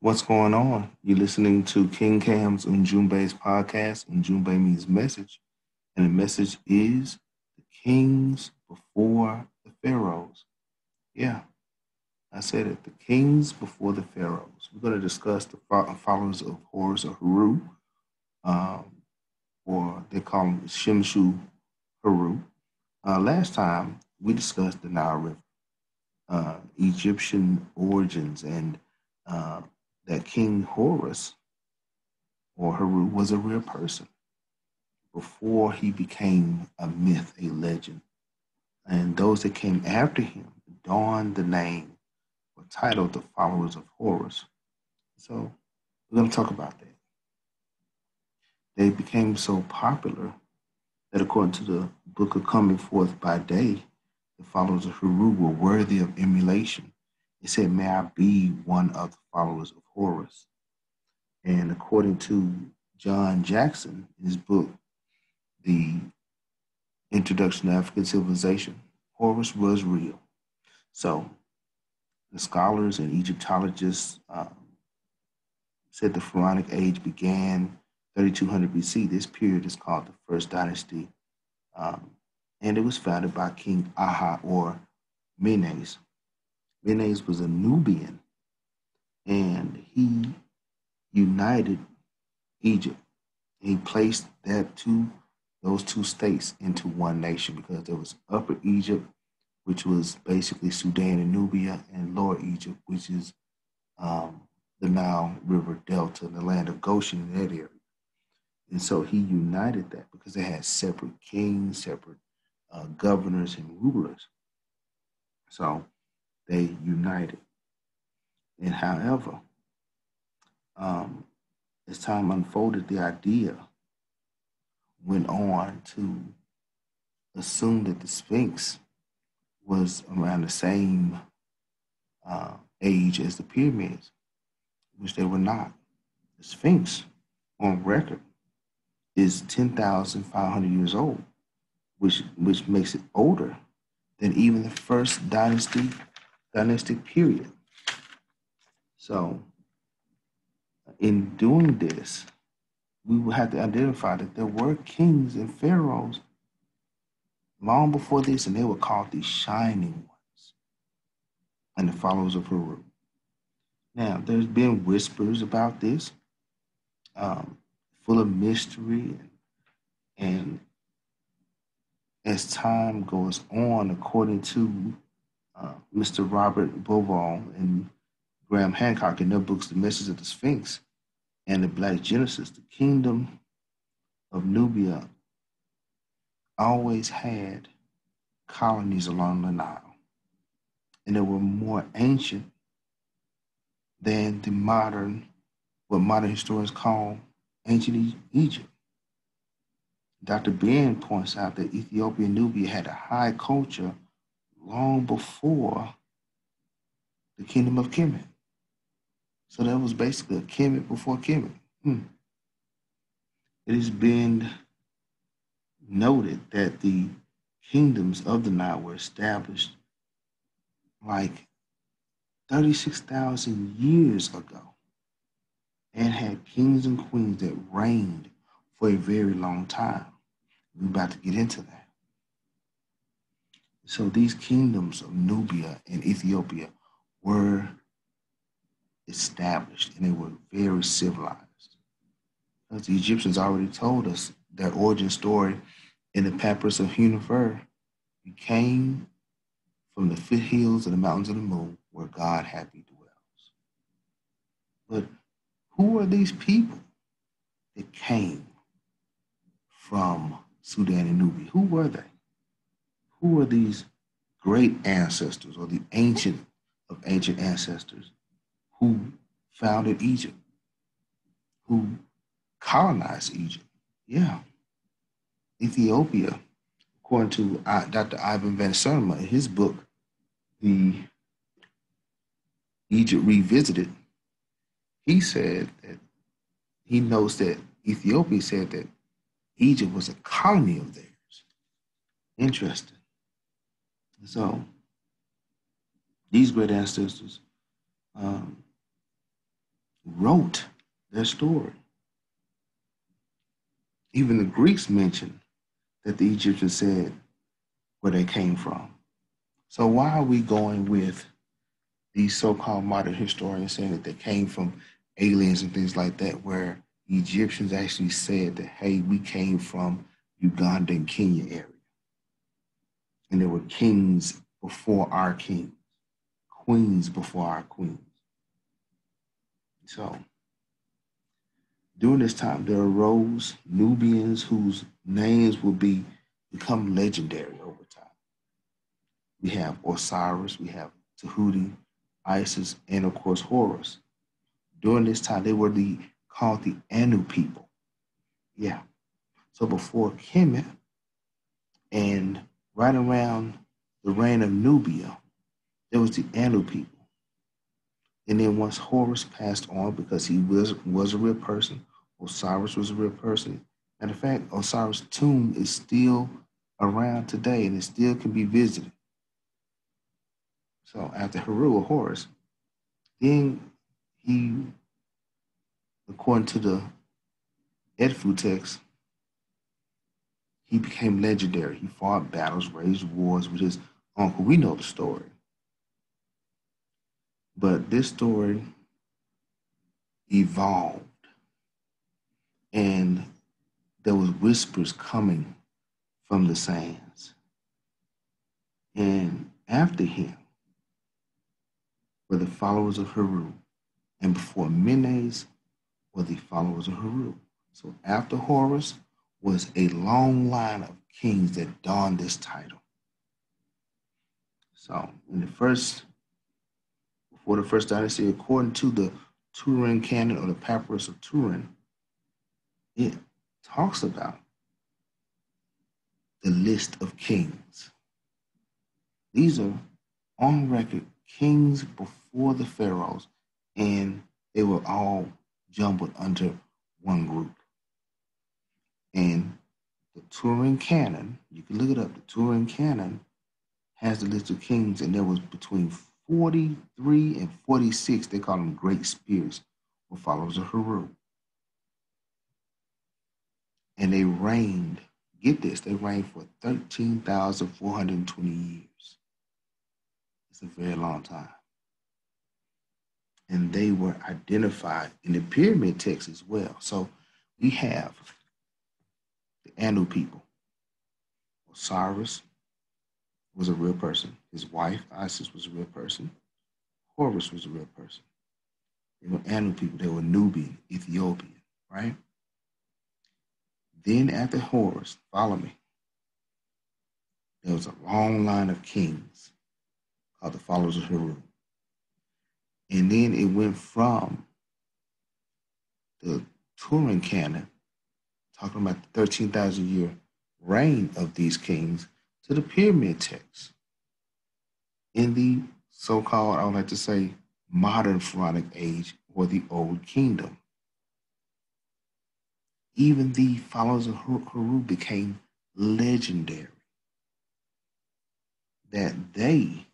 What's going on? You're listening to King Cam's Ujumbe's podcast. Ujumbe means message, and the message is the kings before the pharaohs. Yeah, I said it, the kings before the pharaohs. We're going to discuss the followers of Horus or Heru, or they call them Shimshu Haru. Last time, we discussed the Nile River, Egyptian origins, and that King Horus or Heru was a real person before he became a myth, a legend. And those that came after him donned the name or titled the Followers of Horus. So we're going to talk about that. They became so popular that according to the Book of Coming Forth by Day, the Followers of Heru were worthy of emulation. It said, may I be one of the followers of Horus. And according to John Jackson, in his book, The Introduction to African Civilization, Horus was real. So the scholars and Egyptologists said the Pharaonic Age began 3200 BC. This period is called the First Dynasty, and it was founded by King Aha or Menes. Menes was a Nubian, and he united Egypt. He placed those two states into one nation, because there was Upper Egypt, which was basically Sudan and Nubia, and Lower Egypt, which is the Nile River Delta, the land of Goshen in that area. And so he united that because they had separate kings, separate governors and rulers. So they united. And however, as time unfolded, the idea went on to assume that the Sphinx was around the same age as the pyramids, which they were not. The Sphinx, on record, is 10,500 years old, which makes it older than even the first dynastic period. So in doing this, we will have to identify that there were kings and pharaohs long before this, and they were called the Shining Ones and the Followers of Heru. Now, there's been whispers about this, full of mystery, and as time goes on, according to Mr. Robert Bovall and Graham Hancock in their books, The Message of the Sphinx and The Black Genesis, the kingdom of Nubia always had colonies along the Nile, and they were more ancient than the modern, what modern historians call ancient Egypt. Dr. Ben points out that Ethiopia and Nubia had a high culture long before the kingdom of Kemet. So that was basically a Kemet before Kemet. It has been noted that the kingdoms of the Nile were established like 36,000 years ago, and had kings and queens that reigned for a very long time. We're about to get into that. So these kingdoms of Nubia and Ethiopia were established, and they were very civilized. Because the Egyptians already told us their origin story in the Papyrus of Hunifer. We came from the foothills of the mountains of the moon, where God happy dwells. But who are these people that came from Sudan and Nubia? Who were they? Who are these great ancestors, or the ancient of ancient ancestors, who founded Egypt, who colonized Egypt? Yeah. Ethiopia, according to Dr. Ivan Van Serma in his book, The Egypt Revisited, he said that he knows that Ethiopia said that Egypt was a colony of theirs. Interesting. So these great ancestors wrote their story. Even the Greeks mentioned that the Egyptians said where they came from. So why are we going with these so-called modern historians saying that they came from aliens and things like that, where Egyptians actually said that, hey, we came from Uganda and Kenya area. And there were kings before our kings, queens before our queens. So during this time, there arose Nubians whose names will become legendary over time. We have Osiris, we have Tehuti, Isis, and of course Horus. During this time, they were called the Anu people. Yeah. So before Kemet and right around the reign of Nubia, there was the Anu people. And then once Horus passed on, because he was a real person, Osiris was a real person. Matter of fact, Osiris' tomb is still around today and it still can be visited. So after Heru or Horus, then he, according to the Edfu text, he became legendary. He fought battles, raised wars with his uncle. We know the story. But this story evolved, and there was whispers coming from the sands. And after him were the followers of Heru, and before Menes were the followers of Heru. So after Horus was a long line of kings that donned this title. So in the first, before the first dynasty, according to the Turin Canon or the Papyrus of Turin, it talks about the list of kings. These are on record kings before the pharaohs, and they were all jumbled under one group. And the Turin Canon, you can look it up, the Turin Canon has the list of kings, and there was between 43 and 46, they call them great spirits, were followers of Heru. And they reigned, get this, they reigned for 13,420 years. It's a very long time. And they were identified in the pyramid text as well. So we have the Anu people. Osiris was a real person. His wife, Isis, was a real person. Horus was a real person. They were Anu people. They were Nubian, Ethiopian, right? Then after Horus, follow me, there was a long line of kings called the followers of Heru. And then it went from the Turin Canon, talking about the 13,000 year reign of these kings, to the pyramid text in the so-called, I would like to say, modern pharaonic age or the old kingdom. Even the followers of Heru became legendary, that they,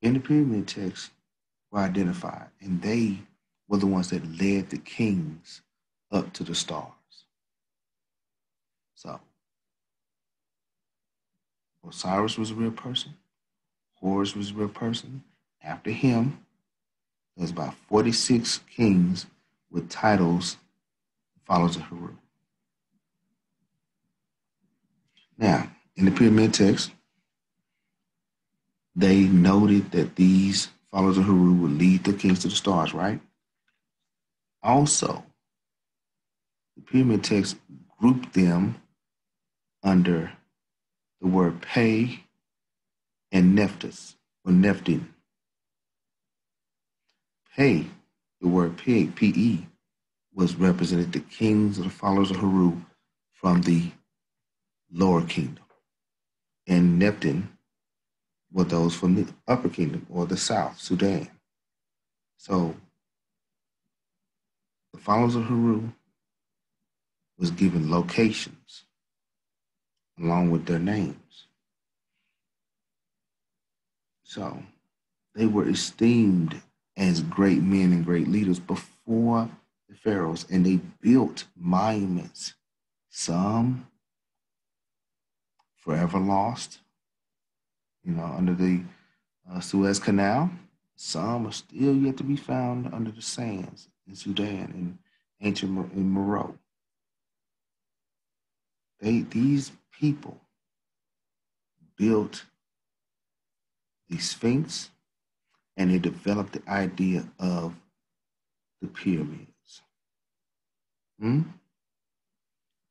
in the pyramid text, were identified, and they were the ones that led the kings up to the stars. So Osiris was a real person. Horus was a real person. After him, there was about 46 kings with titles followers of Heru. Now, in the pyramid text, they noted that these followers of Heru would lead the kings to the stars, right? Also, the pyramid text grouped them under the word Pei and Nephthys, or Nephton. Pei, the word pig, P-E, was represented the kings of the followers of Heru from the lower kingdom. And Nephton were those from the upper kingdom, or the south, Sudan. So the followers of Heru was given locations along with their names. So they were esteemed as great men and great leaders before the pharaohs, and they built monuments, some forever lost, you know, under the Suez Canal. Some are still yet to be found under the sands in Sudan and ancient in Meroe. These people built the Sphinx, and they developed the idea of the pyramids.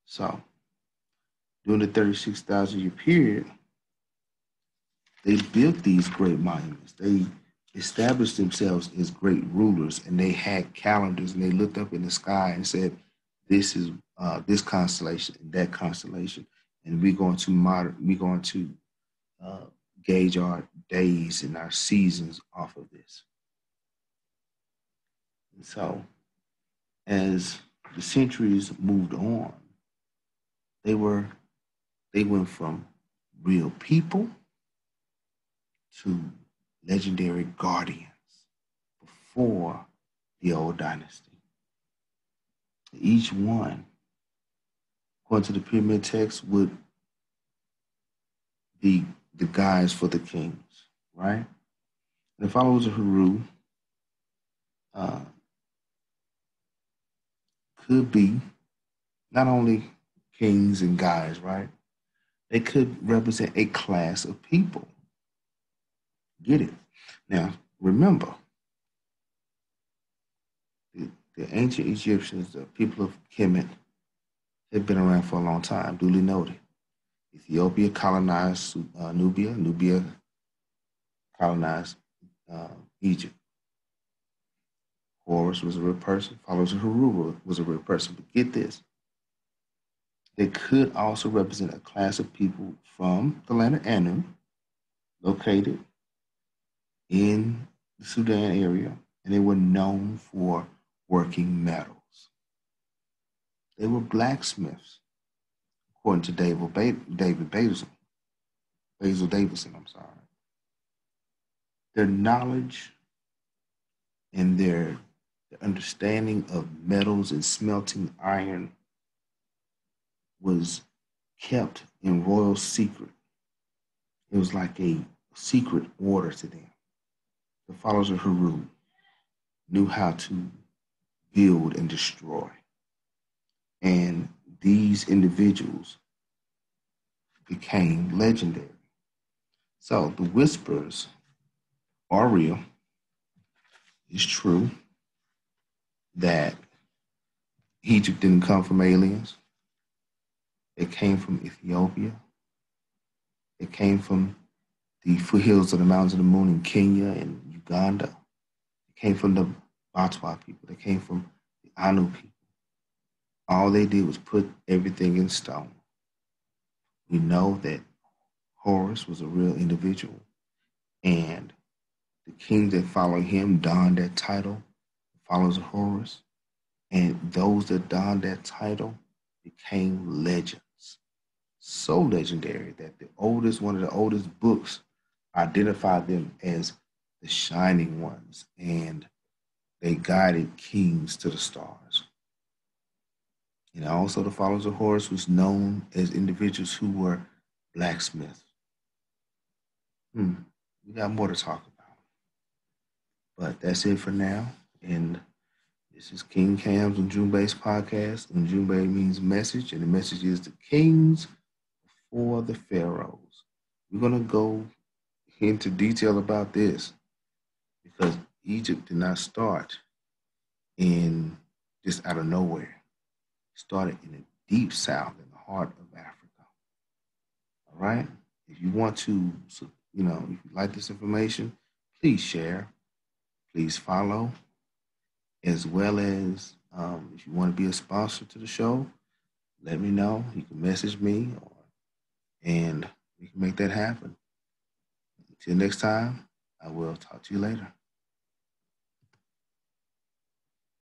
So, during the 36,000-year period, they built these great monuments. They established themselves as great rulers, and they had calendars, and they looked up in the sky and said, this is this constellation and that constellation, and we're going to gauge our days and our seasons off of this. And so, as the centuries moved on, they went from real people to legendary guardians before the old dynasty. Each one, according to the pyramid text, would be the guides for the kings, right? The followers of Heru could be not only kings and guides, right? They could represent a class of people. Get it? Now, remember, the ancient Egyptians, the people of Kemet, they've been around for a long time, duly noted. Ethiopia colonized Nubia. Nubia colonized Egypt. Horus was a real person. Followers of Heru was a real person. But get this. They could also represent a class of people from the land of Anu, located in the Sudan area, and they were known for working metals. They were blacksmiths, according to Basil Davidson, I'm sorry. Their knowledge and their understanding of metals and smelting iron was kept in royal secret. It was like a secret order to them. The followers of Heru knew how to build and destroy. And these individuals became legendary. So the whispers are real. It's true that Egypt didn't come from aliens. It came from Ethiopia. It came from the foothills of the Mountains of the Moon in Kenya and Uganda. It came from the Atwa people. They came from the Anu people. All they did was put everything in stone. We know that Horus was a real individual, and the kings that followed him donned that title, followers of Horus, and those that donned that title became legends. So legendary that one of the oldest books identified them as the Shining Ones, and they guided kings to the stars. And also the followers of Horus was known as individuals who were blacksmiths. We got more to talk about. But that's it for now. And this is King Cam's Ujumbe's podcast. Ujumbe means message, and the message is the kings before the pharaohs. We're going to go into detail about this because Egypt did not start in just out of nowhere. Started in the deep south, in the heart of Africa. All right? If you want to, if you like this information, please share, please follow, as well as if you want to be a sponsor to the show, let me know. You can message me, and we can make that happen. Until next time, I will talk to you later.